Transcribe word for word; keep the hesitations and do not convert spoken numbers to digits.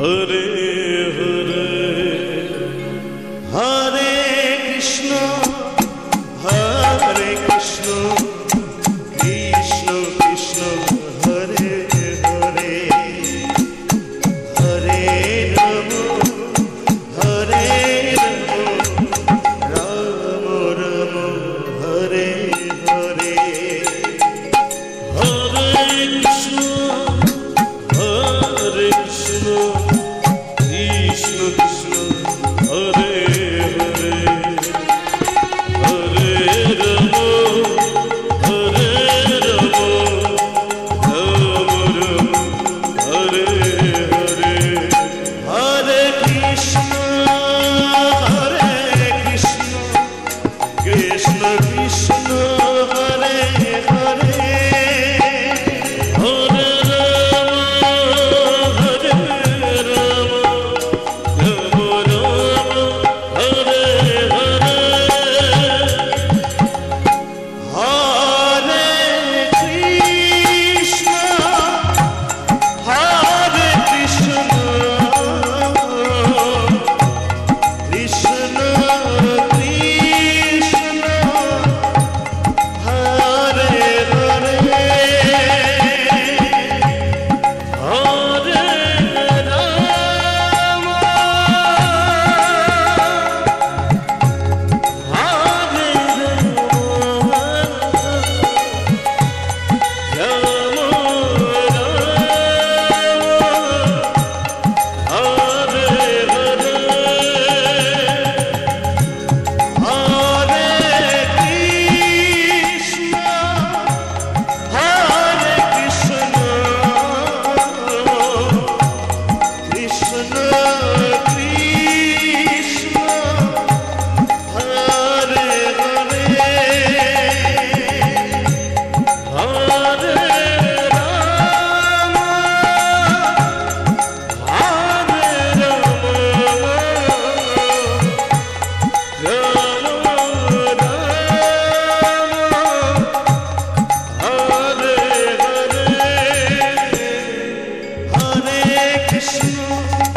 Hare Hare Hare Krishna Hare Krishna Hare Krishna।